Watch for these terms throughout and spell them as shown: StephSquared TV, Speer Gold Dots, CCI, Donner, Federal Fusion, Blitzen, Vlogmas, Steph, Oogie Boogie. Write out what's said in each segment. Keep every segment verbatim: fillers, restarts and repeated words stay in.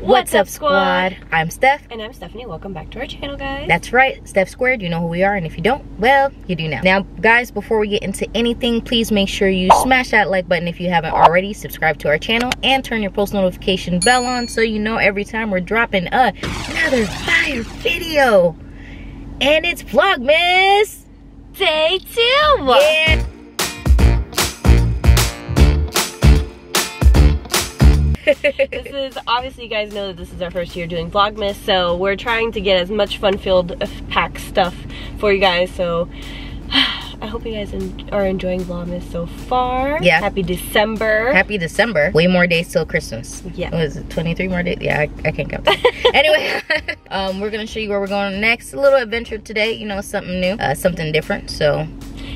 What's up, squad? I'm Steph. And I'm Stephanie. Welcome back to our channel, guys. That's right, Steph Squared. You know who we are, and if you don't, well, you do now. Now, guys, before we get into anything, please make sure you smash that like button if you haven't already, subscribe to our channel, and turn your post notification bell on so you know every time we're dropping a, another fire video. And it's Vlogmas Day two! Yeah. This is, obviously you guys know that this is our first year doing Vlogmas, so we're trying to get as much fun-filled pack stuff for you guys, so I hope you guys en are enjoying Vlogmas so far. Yeah. Happy December. Happy December. Way more days till Christmas. Yeah. What is it, twenty-three more days? Yeah, I, I can't count that. Anyway, um, we're going to show you where we're going next. A little adventure today, you know, something new, uh, something different, so.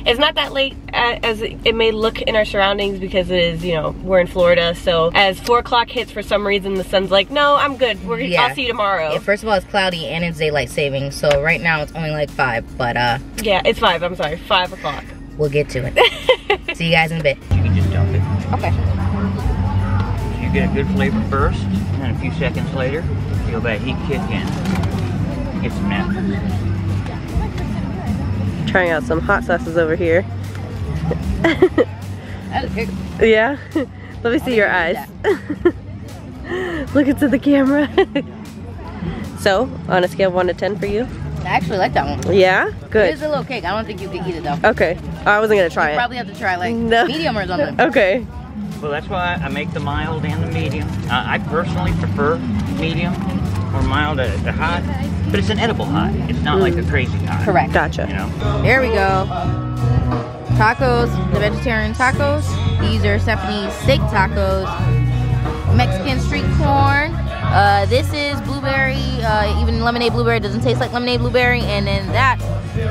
It's not that late as it may look in our surroundings because it is, you know, we're in Florida. So as four o'clock hits, for some reason, the sun's like, no, I'm good. We're, yeah. I'll see you tomorrow. Yeah, first of all, it's cloudy and it's daylight saving. So right now it's only like five, but uh. Yeah, it's five. I'm sorry, five o'clock. We'll get to it. See you guys in a bit. You can just dump it. Okay. So you get a good flavor first, and then a few seconds later, you feel that heat kick in. Get some napkins. Trying out some hot sauces over here. Yeah? Let me see your eyes. Look into the camera. So, on a scale of one to ten for you? I actually like that one. Yeah? Good. It is a little cake. I don't think you could eat it though. Okay. I wasn't going to try you it. Probably have to try like no. medium or something. Okay. Well, that's why I make the mild and the medium. Uh, I personally prefer medium or mild to uh, hot. But it's an edible hot. It's not mm. like a crazy hot. Correct. Gotcha. You know? There we go. Tacos, the vegetarian tacos. These are Stephanie's steak tacos. Mexican street corn. Uh, this is blueberry, uh, even lemonade blueberry. Doesn't taste like lemonade blueberry. And then that's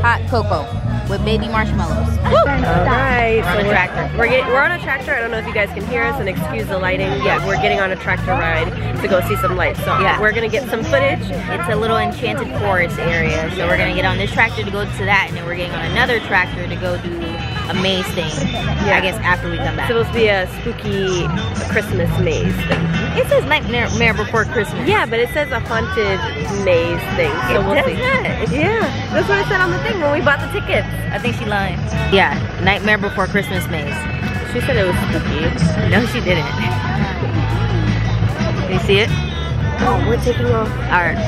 hot cocoa with baby marshmallows. Woo! All right. We're on a tractor. We're, getting, we're on a tractor. I don't know if you guys can hear us, and excuse the lighting. Yeah, we're getting on a tractor ride to go see some lights. So yeah. We're gonna get some footage. It's a little enchanted forest area, so we're gonna get on this tractor to go to that, and then we're getting on another tractor to go do a maze thing. Yeah. I guess after we come back. It's supposed to be a spooky Christmas maze thing. It says Nightmare Before Christmas. Yeah, but it says a haunted maze thing. So it we'll see. It. Yeah, that's what it said on the thing when we bought the tickets. I think she lied. Yeah, Nightmare Before Christmas maze. She said it was spooky. No, she didn't. You see it? Oh, we're taking off. All right.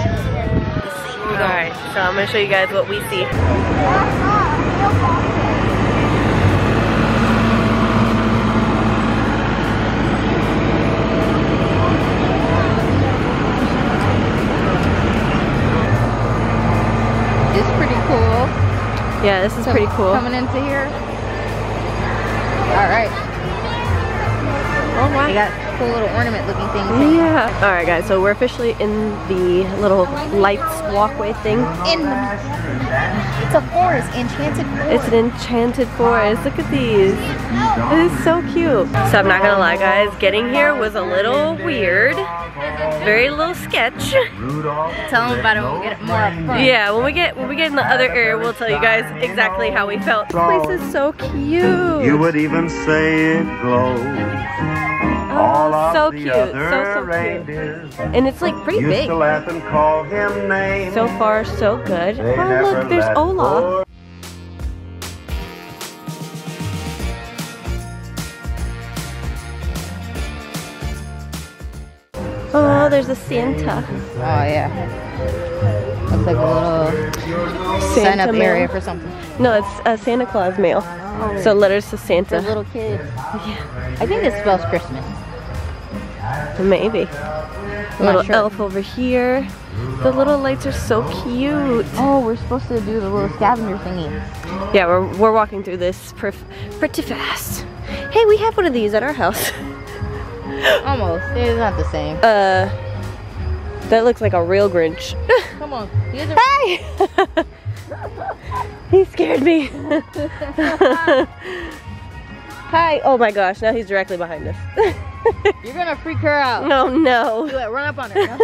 All right. So I'm gonna show you guys what we see. It's pretty cool. Yeah, this is so pretty cool. Coming into here. All right. Oh wow. They got cool little ornament looking things. Yeah. Alright guys, so we're officially in the little lights walkway thing. In the, it's a forest, enchanted forest. It's an enchanted forest. Look at these. This is so cute. So I'm not gonna lie guys, getting here was a little weird. Very little sketch. Tell them about it when we get more up front. Yeah, when we get when we get in the other area, we'll tell you guys exactly how we felt. This place is so cute. You would even say it glows. Oh, so cute, so so cute, and it's like pretty big. So far, so good. Oh look, there's Olaf. Oh, there's a Santa. Oh yeah, looks like a little sign up area for something. No, it's a Santa Claus mail. Oh. So letters to Santa. For little kids. Yeah, I think this spells Christmas. Maybe. A little sure. elf over here. The little lights are so cute. Oh, we're supposed to do the little scavenger thingy. Yeah, we're, we're walking through this pretty fast. Hey, we have one of these at our house. Almost. It's not the same. Uh, that looks like a real Grinch. Come on. Hey! He scared me. Hi. Oh my gosh, now he's directly behind us. You're gonna freak her out. Oh no. Do it, run up on her. No?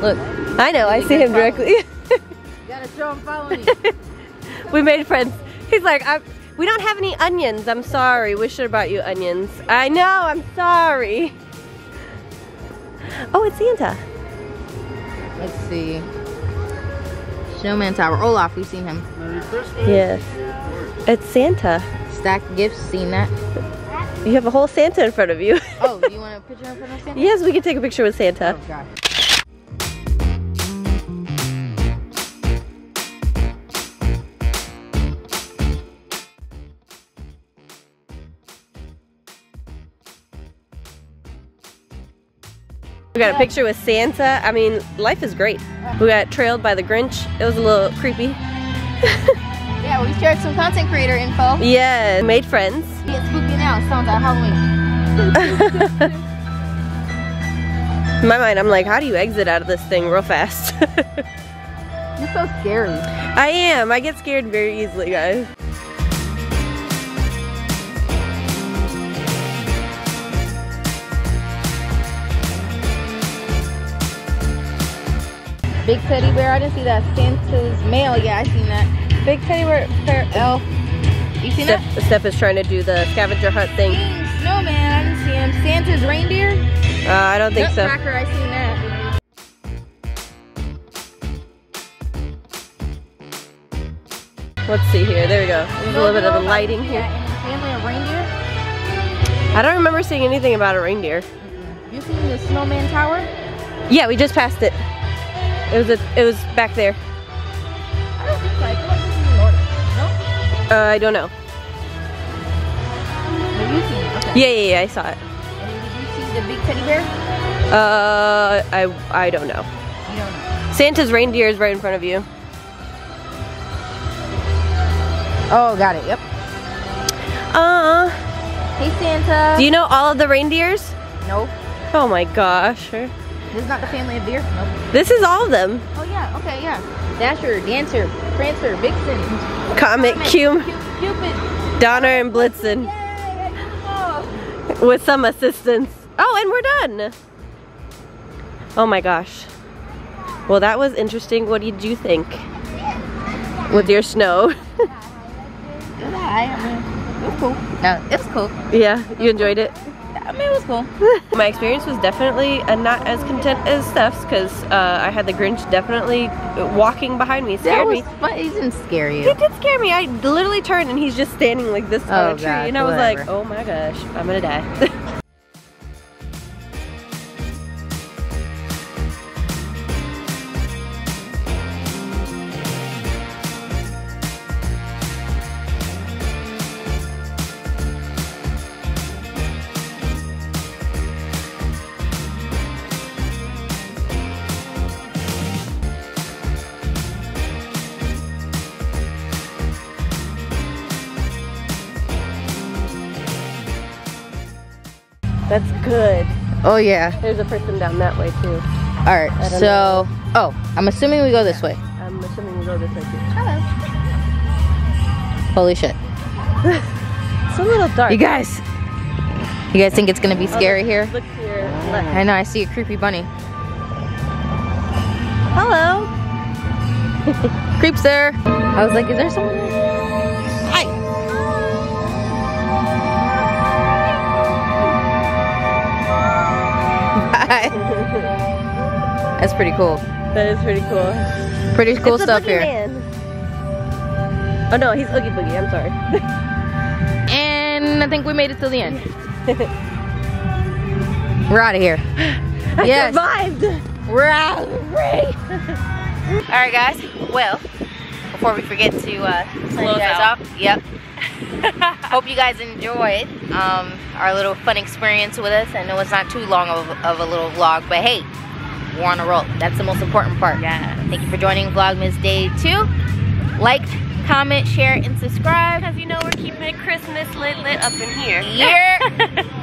Look. I know, I see him directly. You gotta show him following you. We made friends. He's like, I'm, We don't have any onions. I'm sorry. We should have brought you onions. I know. I'm sorry. Oh, it's Santa. Let's see. Snowman Tower. Olaf, we've seen him. Merry Christmas. Yes. It's Santa. Stacked gifts. Seen that? You have a whole Santa in front of you. Oh, do you want a picture in front of Santa? Yes, we can take a picture with Santa. Oh, God. We got a picture with Santa. I mean, life is great. We got trailed by the Grinch. It was a little creepy. Yeah, we shared some content creator info. Yeah, made friends. It's spooky now. It sounds like Halloween. In my mind, I'm like, how do you exit out of this thing real fast? You're so scary. I am. I get scared very easily, guys. Big teddy bear, I didn't see that. Santa's mail, yeah, I seen that. Big teddy bear, elf. You seen Steph, that? Steph is trying to do the scavenger hunt thing. Snowman, I didn't see him. Santa's reindeer? Uh, I don't think so. Nutcracker, I seen that. Let's see here, there we go. There's a little bit of a lighting here. Family of reindeer? I don't remember seeing anything about a reindeer. You seen the Snowman Tower? Yeah, we just passed it. It was a, it was back there. I don't think so. I feel like this is in order. No? Uh, I don't know. Have you seen it? Okay. Yeah, yeah, yeah, I saw it. And did you see the big teddy bear? Uh, I, I don't know. You don't know. Santa's reindeer is right in front of you. Oh, got it. Yep. Uh. Hey, Santa. Do you know all of the reindeers? Nope. Oh my gosh. This is not the family of deer? Nope. This is all of them. Oh yeah, okay, yeah. Dasher, Dancer, Prancer, Vixen, Comet, Comet Cum Cupid, Donner, and Blitzen. Yay, I did so. With some assistance. Oh, and we're done. Oh my gosh. Well, that was interesting. What did you think? With your snow. It was cool. No, it was cool. Yeah, you enjoyed it? I mean, it was cool. My experience was definitely uh, not as content as Steph's because uh, I had the Grinch definitely walking behind me, scared me. But he didn't scare you. He did scare me. I literally turned and he's just standing like this on a tree, and I was like, oh my gosh, I'm gonna die. That's good. Oh yeah. There's a person down that way too. Alright, so know. Oh, I'm assuming we go this way. I'm assuming we go this way too. Hello. Holy shit. It's a little dark. You guys. You guys think it's gonna be scary? Oh, look, here? Look to your left. I know, I see a creepy bunny. Hello. Creeps there. I was like, is there someone there? That's pretty cool. That is pretty cool. Pretty cool it's stuff a here. Man. Oh no, he's Oogie Boogie. I'm sorry. And I think we made it to the end. We're out of here. I yes. survived. We're out. All right, guys. Well, before we forget to uh, close you guys out. Off. Yep. Hope you guys enjoyed um, our little fun experience with us. I know it's not too long of, of a little vlog, but hey, we're on a roll. That's the most important part. Yeah. Thank you for joining Vlogmas Day two. Like, comment, share, and subscribe. Because you know we're keeping Christmas lit lit up in here. Yeah.